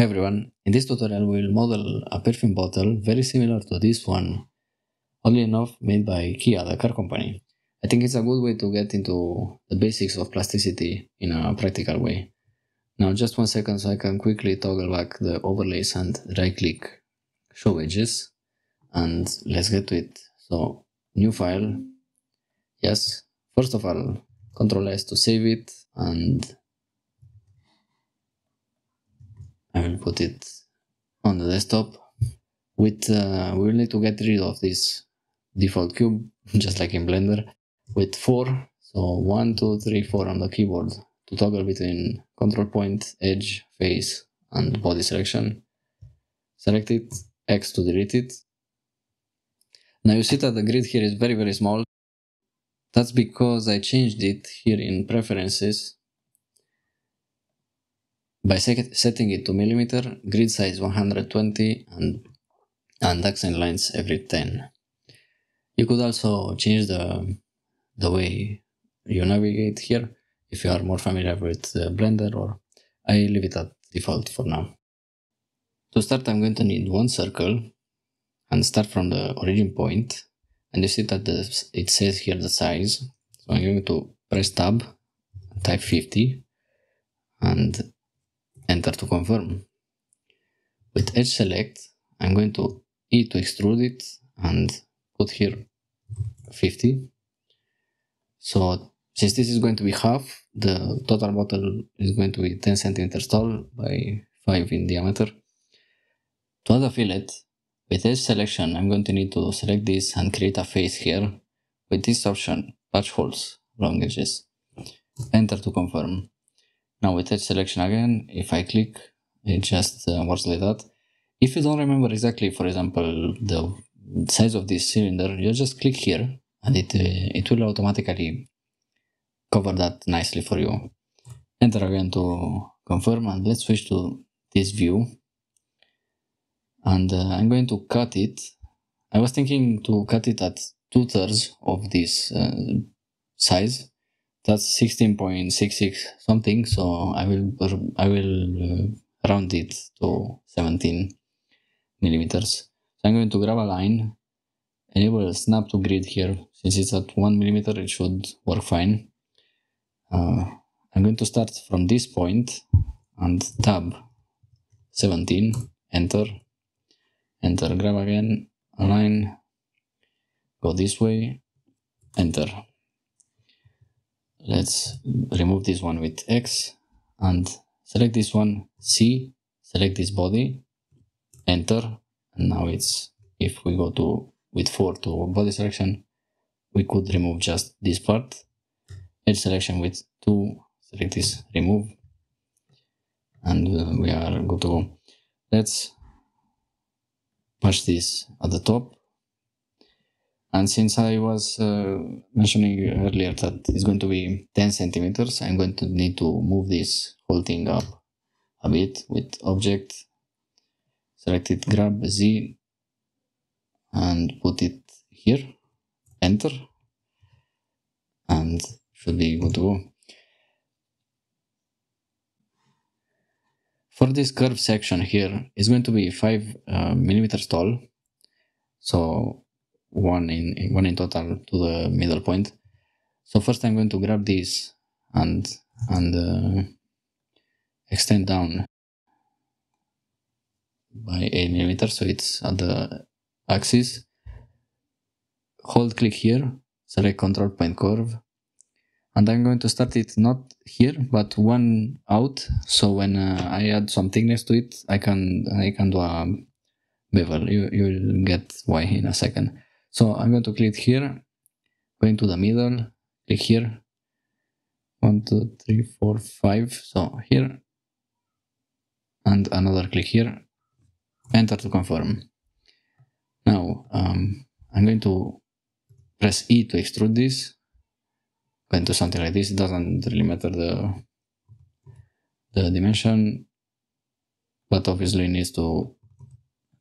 Hi everyone, in this tutorial we will model a perfume bottle very similar to this one, oddly enough made by Kia, the car company. I think it's a good way to get into the basics of plasticity in a practical way. Now just 1 second so I can quickly toggle back the overlays and right click show edges, and let's get to it. So new file, yes, first of all Ctrl S to save it, and I will put it on the desktop. We will need to get rid of this default cube, just like in Blender, with 4. So 1, 2, 3, 4 on the keyboard to toggle between control point, edge, face, and body selection. Select it, X to delete it. Now you see that the grid here is very small. That's because I changed it here in preferences by setting it to millimeter, grid size 120, and accent lines every 10. You could also change the way you navigate here if you are more familiar with Blender, or I leave it at default for now. To start, I'm going to need one circle and start from the origin point, and you see that it says here the size, so I'm going to press tab, type 50 and enter to confirm. With edge select, I'm going to E to extrude it and put here 50. So since this is going to be half, the total bottle is going to be 10 centimeters tall by 5 in diameter. To add a fillet, with edge selection, I'm going to need to select this and create a face here. With this option, patch holes along edges. Enter to confirm. Now with edge selection again, if I click, it just works like that. If you don't remember exactly, for example, the size of this cylinder, you just click here and it will automatically cover that nicely for you. Enter again to confirm, and let's switch to this view. And I'm going to cut it. I was thinking to cut it at 2/3 of this size. That's 16.66 something, so I will round it to 17 millimeters. So I'm going to grab a line, enable snap to grid here. Since it's at 1 millimeter, it should work fine. I'm going to start from this point and tab 17, enter, grab again a line, go this way, enter. Let's remove this one with X and select this one, C, select this body, enter. And now it's, if we go to with 4 to body selection, we could remove just this part. Edge selection with 2, select this, remove, and we are good to go. Let's patch this at the top. And since I was mentioning earlier that it's going to be 10 centimeters, I'm going to need to move this whole thing up a bit with object. Select it, grab Z and put it here, enter, and should be good to go. For this curved section here, it's going to be 5 millimeters tall. So one in total to the middle point. So first I'm going to grab this and extend down by 8 millimeters, so it's at the axis. Hold click here, select control point curve, and I'm going to start it not here but one out, so when I add some thickness to it, I can do a bevel. You'll get why in a second. So I'm going to click here, going to the middle, click here, 1, 2, 3, 4, 5, so here, and another click here, enter to confirm. Now I'm going to press E to extrude this, going to something like this. It doesn't really matter the dimension, but obviously it needs to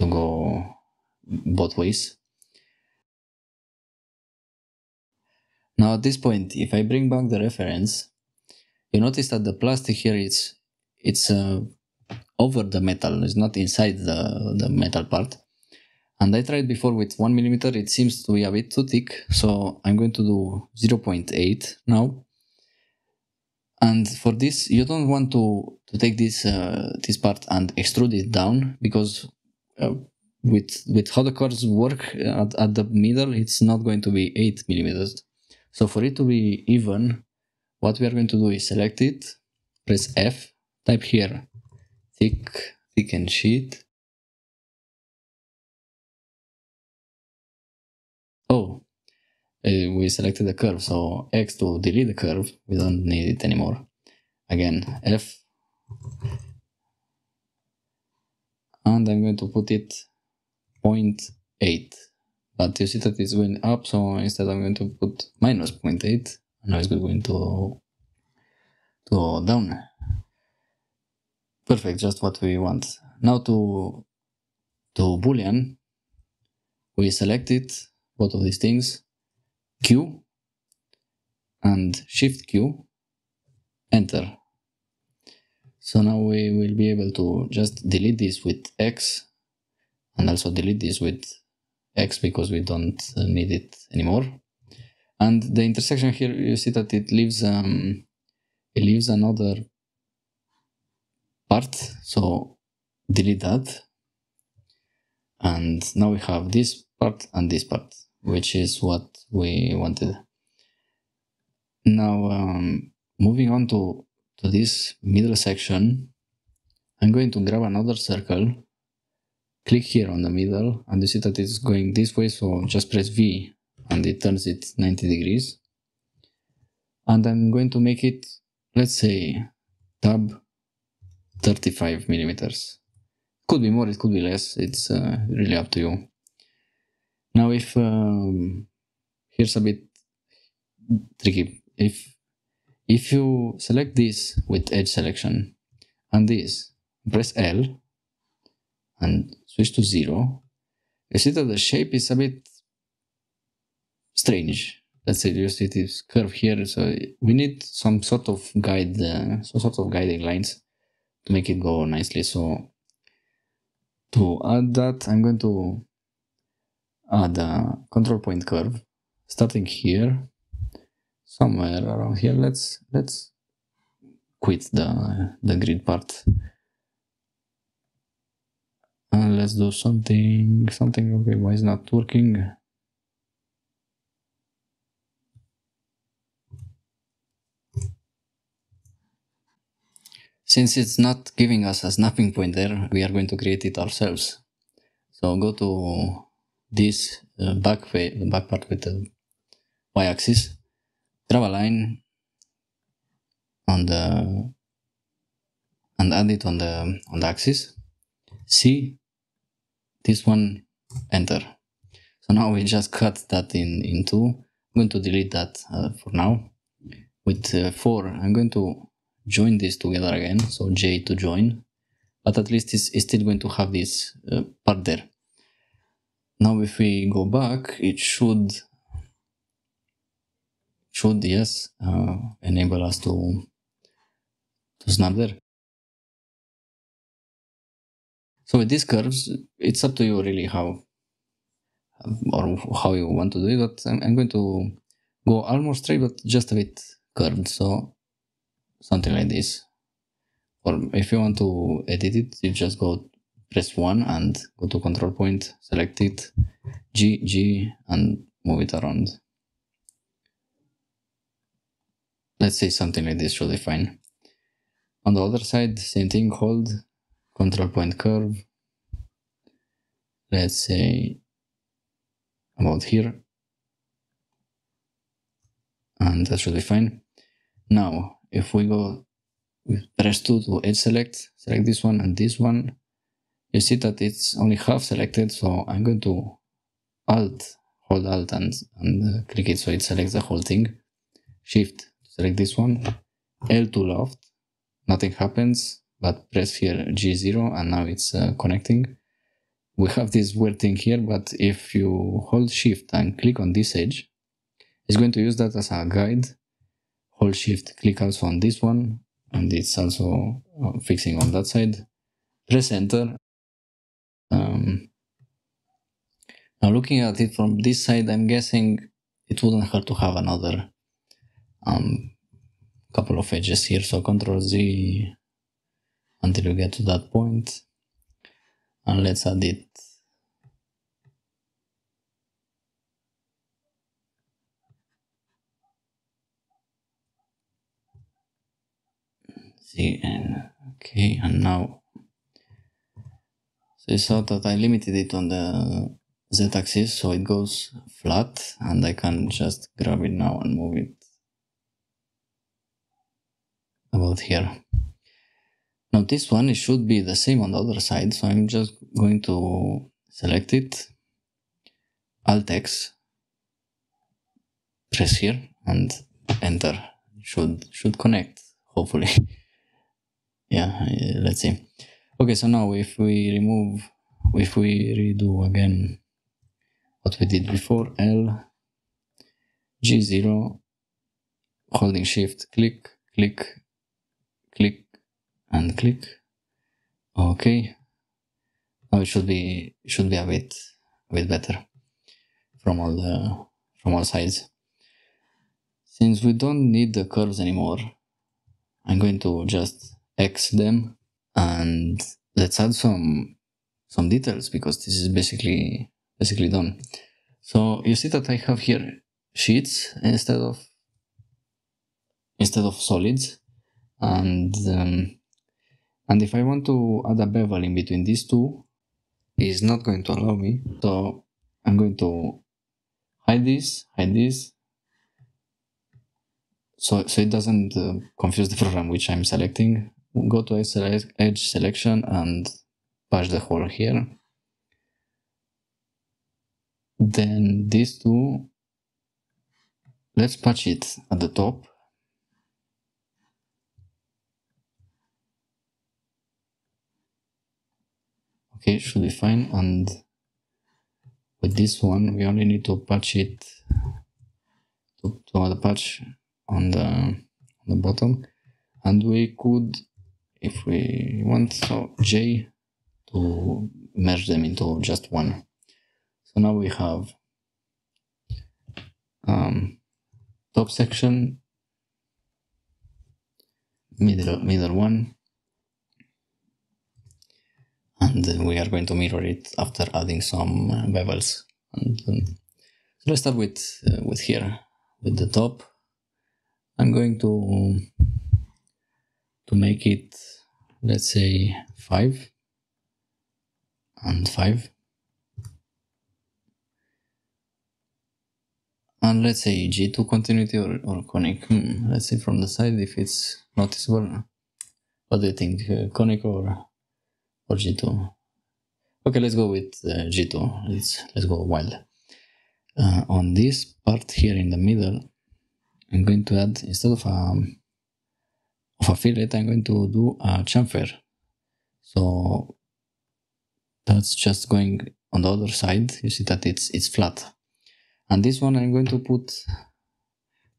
go both ways. Now at this point, if I bring back the reference, you notice that the plastic here it's over the metal, it's not inside the metal part. And I tried before with 1 mm, it seems to be a bit too thick, so I'm going to do 0.8 now. And for this, you don't want to take this this part and extrude it down, because with how the curves work at the middle, it's not going to be 8 mm. So for it to be even, what we are going to do is select it, press F, type here thicken sheet. Oh, we selected the curve, so X to delete the curve, we don't need it anymore. Again, F, and I'm going to put it 0.8, but you see that it's going up, so instead I'm going to put minus 0.8, and now it's going to down. Perfect, just what we want. Now to Boolean, we select it, both of these things, Q and Shift Q, enter. So now we will be able to just delete this with X, and also delete this with X because we don't need it anymore. And the intersection here, you see that it leaves another part, so delete that. And now we have this part and this part, which is what we wanted. Now moving on to this middle section, I'm going to grab another circle, click here on the middle, and you see that it's going this way, so just press V and it turns it 90 degrees. And I'm going to make it, let's say, tab 35 mm. Could be more, it could be less, it's really up to you. Now if here's a bit tricky, if you select this with edge selection and this, press L and switch to 0, you see that the shape is a bit strange. Let's say you see this curve here, so we need some sort of guide, some sort of guiding lines to make it go nicely. So to add that, I'm going to add a control point curve, starting here, somewhere around here. Let's quit the grid part, and let's do something. Okay, why is not working? Since it's not giving us a snapping pointer, we are going to create it ourselves. So go to this back part with the y-axis, grab a line on the, and add it on the axis, C, this one, enter. So now we just cut that in two. I'm going to delete that for now. With 4, I'm going to join this together again, so J to join, but at least it's still going to have this part there. Now if we go back, it should yes, enable us to snap there. So with these curves, it's up to you really how you want to do it, but I'm going to go almost straight but just a bit curved, so something like this. Or if you want to edit it, you just go press 1 and go to control point, select it, G, and move it around. Let's say something like this should be fine. On the other side, same thing, hold, control point curve, let's say about here, and that should be fine. Now, if we go with press 2 to edge select, select this one and this one, you see that it's only half selected, so I'm going to hold alt and click it so it selects the whole thing. Shift to select this one, L to loft, nothing happens, but press here G0 and now it's connecting. We have this weird thing here, but if you hold shift and click on this edge, it's going to use that as a guide. Hold shift, click also on this one, and it's also fixing on that side. press enter. Now looking at it from this side, I'm guessing it wouldn't hurt to have another couple of edges here. So Ctrl Z until you get to that point, and let's add it. See, and okay, and now, so you saw that I limited it on the z-axis, so it goes flat, and I can just grab it now and move it about here. Now this one, it should be the same on the other side, so I'm just going to select it, Alt X, press here and enter. It should connect, hopefully. Yeah, let's see. Okay, so now if we remove, if we redo again what we did before, L, G0, holding shift, click, click, click, and click. Okay, now it should be a bit better from all sides. Since we don't need the curves anymore, I'm going to just X them, and let's add some details, because this is basically done. So you see that I have here sheets instead of solids, and if I want to add a bevel in between these two, it's not going to allow me. So I'm going to hide this, so it doesn't confuse the program which I'm selecting. Go to edge selection and patch the hole here. Then these two, let's patch it at the top. Okay, should be fine. And with this one, we only need to patch it to add a patch on the bottom, and we could, if we want, so J to merge them into just one. So now we have top section, middle one, and we are going to mirror it after adding some bevels. And so let's start with here, with the top. I'm going to make it, let's say, 5 and 5, and let's say G2 continuity or conic. Let's see from the side if it's noticeable. What do you think, conic or G2? Okay, let's go with G2. Let's go wild. On this part here in the middle, I'm going to add, instead of a fillet, I'm going to do a chamfer. So that's just going on the other side. You see that it's flat. And this one, I'm going to put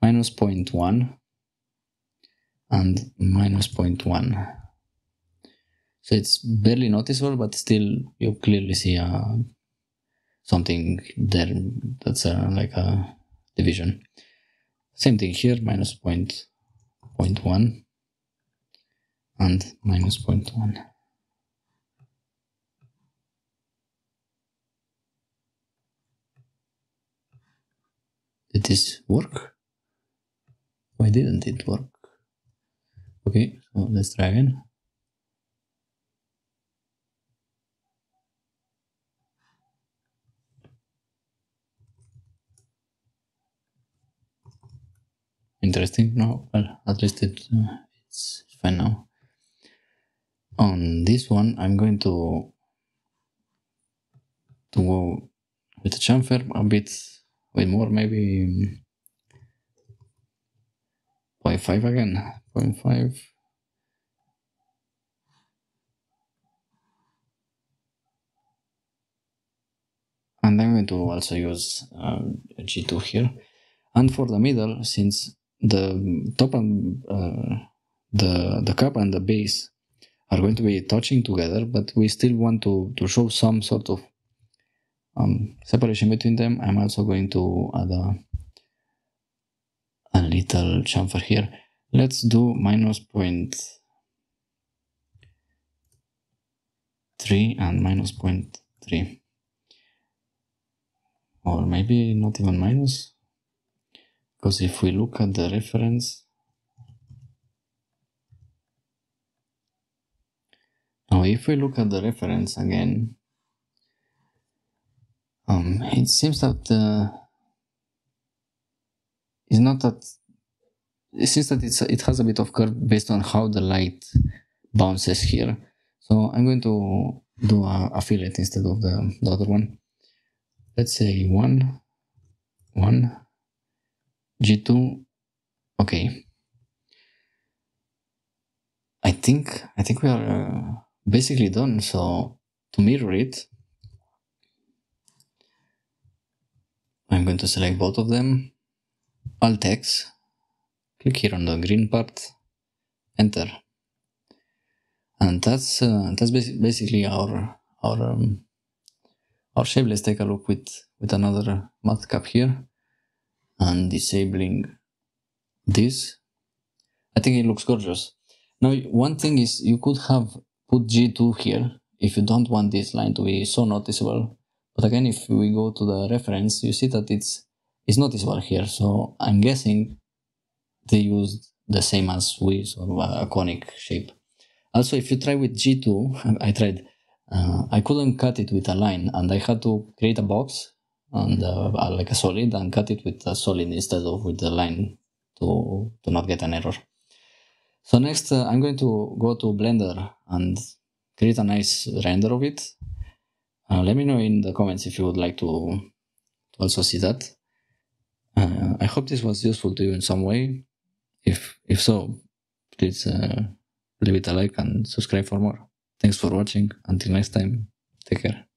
minus 0.1 and minus 0.1. So it's barely noticeable, but still you clearly see something there that's like a division. Same thing here, minus 0.1 and minus 0.1. Did this work? Why didn't it work? Okay, so let's try again. Interesting. No, well, at least it's fine now. On this one, I'm going to go with the chamfer a bit. With more, maybe 0.5 again, 0.5. And I'm going to also use G2 here. And for the middle, since the top and the cap and the base are going to be touching together, but we still want to show some sort of separation between them. I'm also going to add a little chamfer here. Let's do -0.3 and -0.3, or maybe not even minus, because if we look at the reference, now if we look at the reference again, it seems that it's not that, it seems that it has a bit of curve based on how the light bounces here. So I'm going to do a fillet instead of the other one. Let's say 1, 1, G2, okay. I think we are basically done. So to mirror it, I'm going to select both of them, Alt X, click here on the green part, enter. And that's basically our shape. Let's take a look with another mudcap here, and disabling this. I think it looks gorgeous. Now one thing is, you could have put G2 here if you don't want this line to be so noticeable. But again, if we go to the reference, you see that it's noticeable here. So I'm guessing they used the same as we, so a conic shape. Also, if you try with G2, I tried, I couldn't cut it with a line, and I had to create a box and like a solid, and cut it with a solid instead of with the line to not get an error. So next, I'm going to go to Blender and create a nice render of it. Let me know in the comments if you would like to also see that. I hope this was useful to you in some way. If so, please leave it a like and subscribe for more. Thanks for watching. Until next time, take care.